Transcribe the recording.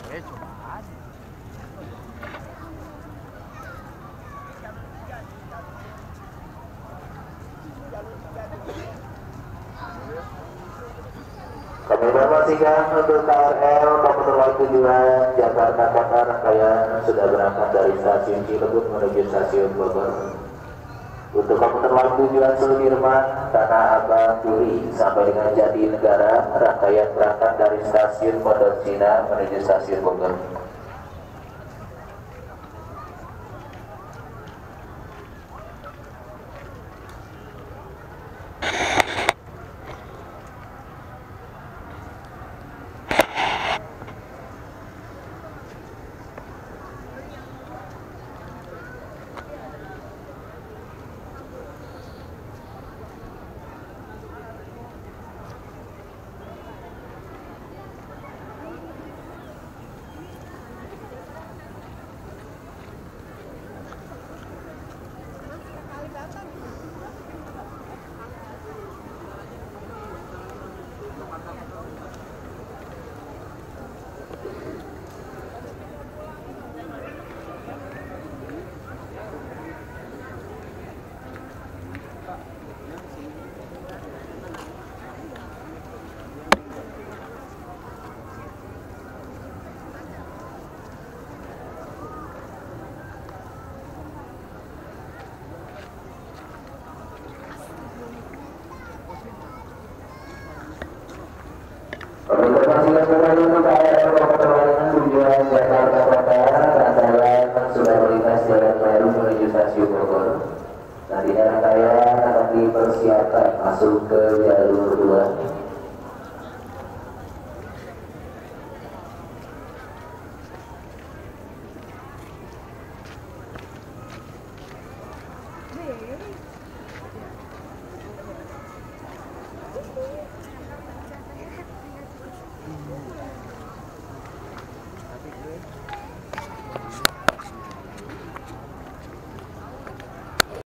Boleh, coba aja. Kami informasikan untuk KRL nomor 7 Jakarta Kota rangkaian sudah berangkat dari stasiun Cilebut menuju stasiun Bogor. Untuk komuter lain tujuan Sudirman, Tanah Abang, Turi sampai dengan Jatinegara, rangkaian berangkat dari stasiun Pondok Cina menuju stasiun Bogor. Bogor. Dari daerah kaya akan dipersiapkan masuk ke jalur 2.